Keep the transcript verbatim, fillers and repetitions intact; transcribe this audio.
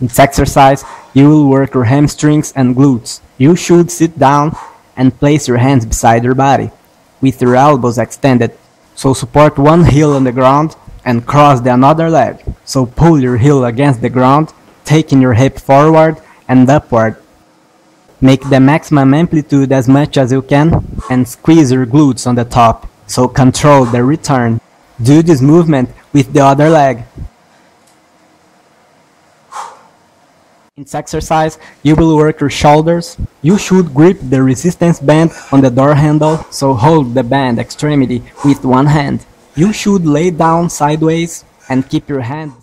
This exercise, you will work your hamstrings and glutes. You should sit down and place your hands beside your body, with your elbows extended. So support one heel on the ground and cross the another leg. So pull your heel against the ground, taking your hip forward and upward. Make the maximum amplitude as much as you can and squeeze your glutes on the top, so control the return. Do this movement with the other leg. In this exercise, you will work your shoulders. You should grip the resistance band on the door handle, so hold the band extremity with one hand. You should lay down sideways and keep your hand